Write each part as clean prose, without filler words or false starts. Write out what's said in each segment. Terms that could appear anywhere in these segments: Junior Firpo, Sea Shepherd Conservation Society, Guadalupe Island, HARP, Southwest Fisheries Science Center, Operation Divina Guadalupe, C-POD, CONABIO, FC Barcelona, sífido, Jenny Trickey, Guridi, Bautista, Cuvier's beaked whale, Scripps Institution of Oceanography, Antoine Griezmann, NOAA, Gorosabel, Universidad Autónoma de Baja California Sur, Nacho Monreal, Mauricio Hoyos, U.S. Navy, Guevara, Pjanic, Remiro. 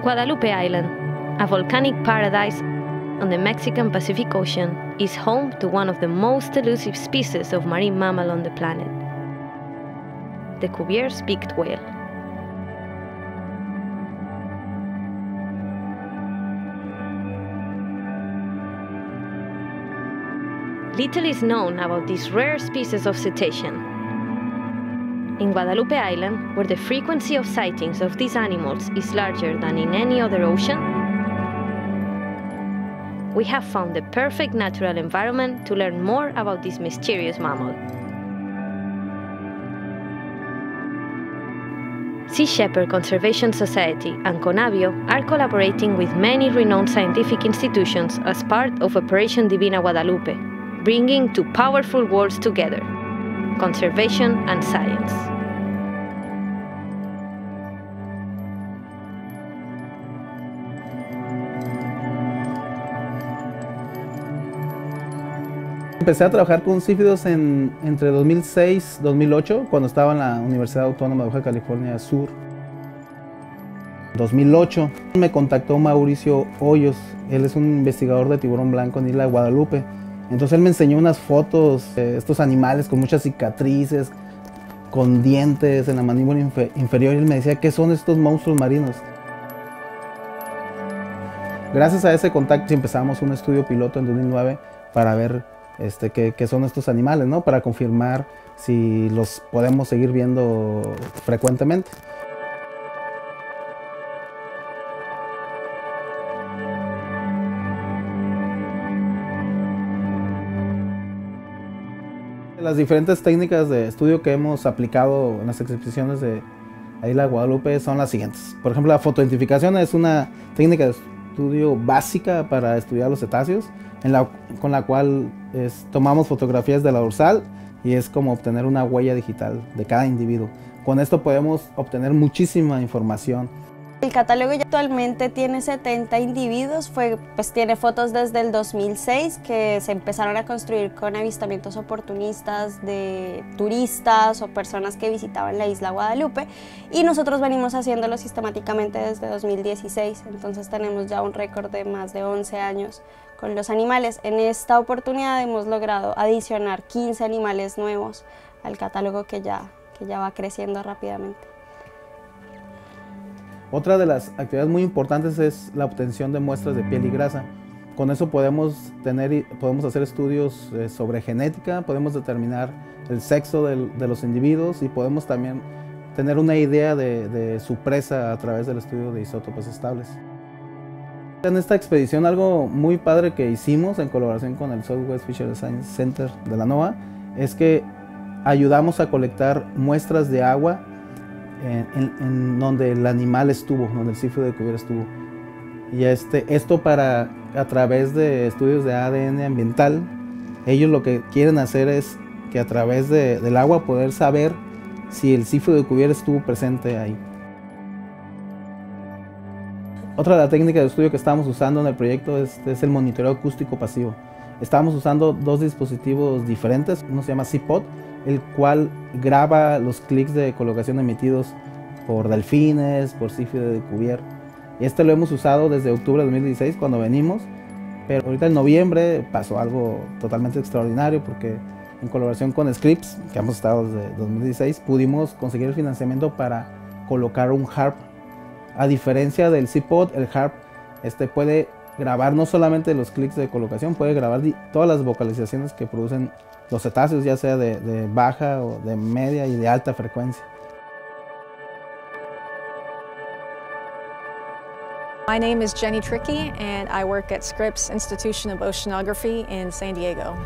Guadalupe Island, a volcanic paradise on the Mexican Pacific Ocean, is home to one of the most elusive species of marine mammal on the planet, the Cuvier's beaked whale. Little is known about this rare species of cetacean. In Guadalupe Island, where the frequency of sightings of these animals is larger than in any other ocean, we have found the perfect natural environment to learn more about this mysterious mammal. Sea Shepherd Conservation Society and CONABIO are collaborating with many renowned scientific institutions as part of Operation Divina Guadalupe, bringing two powerful worlds together: conservation and science. Empecé a trabajar con sífidos entre 2006 y 2008, cuando estaba en la Universidad Autónoma de Baja California Sur. En 2008 me contactó Mauricio Hoyos. Él es un investigador de tiburón blanco en Isla de Guadalupe. Entonces él me enseñó unas fotos de estos animales con muchas cicatrices, con dientes en la mandíbula inferior, y él me decía, ¿qué son estos monstruos marinos? Gracias a ese contacto empezamos un estudio piloto en 2009 para ver qué son estos animales, ¿no? Para confirmar si los podemos seguir viendo frecuentemente. Las diferentes técnicas de estudio que hemos aplicado en las exhibiciones de Isla de Guadalupe son las siguientes. Por ejemplo, la fotoidentificación es una técnica de estudio básica para estudiar los cetáceos, con la cual tomamos fotografías de la dorsal y es como obtener una huella digital de cada individuo. Con esto podemos obtener muchísima información. El catálogo ya actualmente tiene 70 individuos, pues tiene fotos desde el 2006 que se empezaron a construir con avistamientos oportunistas de turistas o personas que visitaban la isla Guadalupe, y nosotros venimos haciéndolo sistemáticamente desde 2016, entonces tenemos ya un récord de más de 11 años con los animales. En esta oportunidad hemos logrado adicionar 15 animales nuevos al catálogo que ya va creciendo rápidamente. Otra de las actividades muy importantes es la obtención de muestras de piel y grasa. Con eso podemos hacer estudios sobre genética, podemos determinar el sexo de los individuos y podemos también tener una idea de su presa a través del estudio de isótopos estables. En esta expedición, algo muy padre que hicimos en colaboración con el Southwest Fisheries Science Center de la NOAA es que ayudamos a colectar muestras de agua en donde el animal estuvo, donde el sífido de Cuvier estuvo. Y esto para, a través de estudios de ADN ambiental, ellos lo que quieren hacer es que a través del agua poder saber si el sífido de Cuvier estuvo presente ahí. Otra de las técnicas de estudio que estamos usando en el proyecto es el monitoreo acústico pasivo. Estamos usando dos dispositivos diferentes, uno se llama C-POD, el cual graba los clics de colocación emitidos por delfines, por sífido de Cuvier. Y lo hemos usado desde octubre de 2016 cuando venimos, pero ahorita en noviembre pasó algo totalmente extraordinario porque en colaboración con Scripps, que hemos estado desde 2016, pudimos conseguir el financiamiento para colocar un HARP. A diferencia del C-POD, el HARP puede grabar no solamente los clics de colocación, puede grabar todas las vocalizaciones que producen los cetáceos, ya sea de baja o de media y de alta frecuencia. My name is Jenny Trickey and I work at Scripps Institution of Oceanography in San Diego.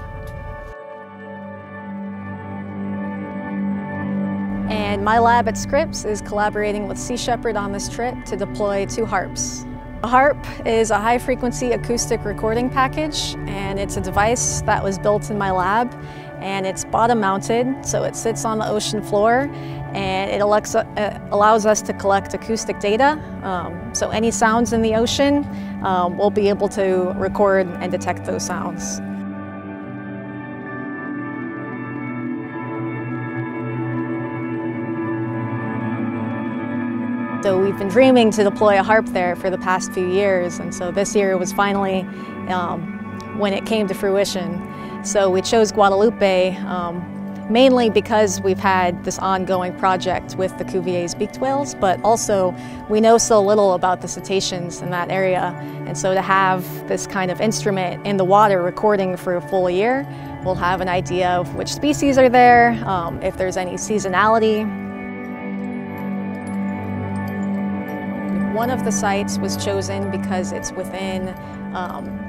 And my lab at Scripps is collaborating with Sea Shepherd on this trip to deploy two HARPs. A HARP is a high-frequency acoustic recording package, and it's a device that was built in my lab, and it's bottom-mounted, so it sits on the ocean floor, and it allows us to collect acoustic data, so any sounds in the ocean, we'll be able to record and detect those sounds. So we've been dreaming to deploy a HARP there for the past few years, and so this year was finally when it came to fruition. So we chose Guadalupe mainly because we've had this ongoing project with the Cuvier's beaked whales, but also we know so little about the cetaceans in that area, and so to have this kind of instrument in the water recording for a full year, we'll have an idea of which species are there, if there's any seasonality. One of the sites was chosen because it's within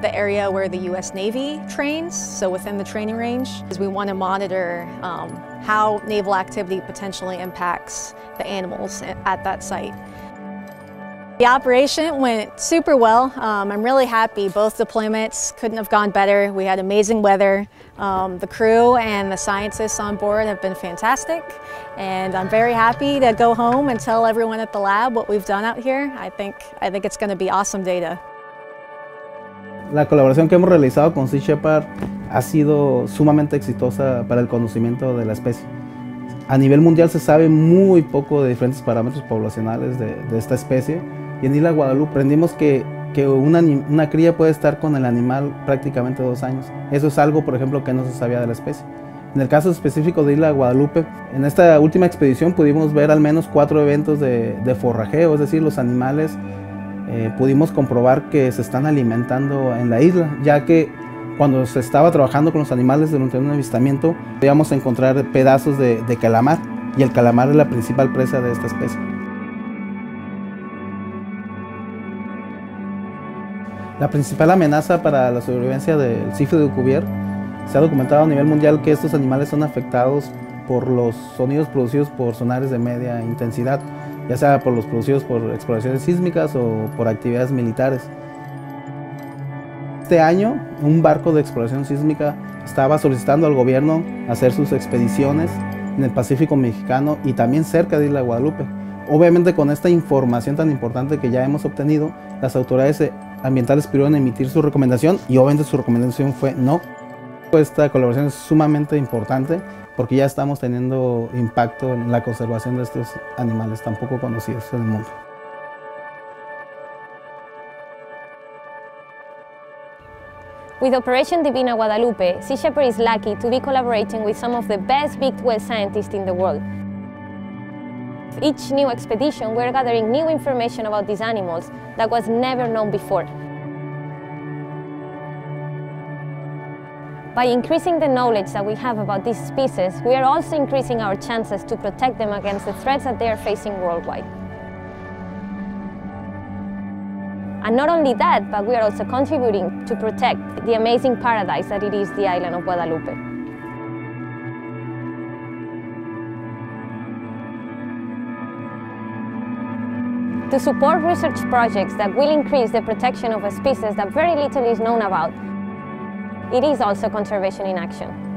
the area where the U.S. Navy trains, so within the training range, because we want to monitor how naval activity potentially impacts the animals at that site. The operation went super well. I'm really happy. Both deployments couldn't have gone better. We had amazing weather. The crew and the scientists on board have been fantastic, and I'm very happy to go home and tell everyone at the lab what we've done out here. I think it's going to be awesome data. La colaboración que hemos realizado con Sea Shepherd ha sido sumamente exitosa para el conocimiento de la especie. A nivel mundial se sabe muy poco de diferentes parámetros poblacionales de esta especie, y en Isla Guadalupe aprendimos que una cría puede estar con el animal prácticamente 2 años. Eso es algo, por ejemplo, que no se sabía de la especie. En el caso específico de Isla Guadalupe, en esta última expedición pudimos ver al menos 4 eventos de forrajeo, es decir, los animales pudimos comprobar que se están alimentando en la isla, ya que cuando se estaba trabajando con los animales durante un avistamiento, podíamos encontrar pedazos de calamar, y el calamar es la principal presa de esta especie. La principal amenaza para la sobrevivencia del sífido de Cuvier se ha documentado a nivel mundial que estos animales son afectados por los sonidos producidos por sonares de media intensidad, ya sea por los producidos por exploraciones sísmicas o por actividades militares. Este año, un barco de exploración sísmica estaba solicitando al gobierno hacer sus expediciones en el Pacífico mexicano y también cerca de Isla Guadalupe. Obviamente, con esta información tan importante que ya hemos obtenido, las autoridades ambientales pidieron emitir su recomendación, y obviamente su recomendación fue no. Esta colaboración es sumamente importante porque ya estamos teniendo impacto en la conservación de estos animales tan poco conocidos en el mundo. With Operation Divina Guadalupe, Sea Shepherd is lucky to be collaborating with some of the best beaked whale scientists in the world. With each new expedition, we're gathering new information about these animals that was never known before. By increasing the knowledge that we have about these species, we are also increasing our chances to protect them against the threats that they are facing worldwide. And not only that, but we are also contributing to protect the amazing paradise that it is the island of Guadalupe. To support research projects that will increase the protection of a species that very little is known about, it is also conservation in action.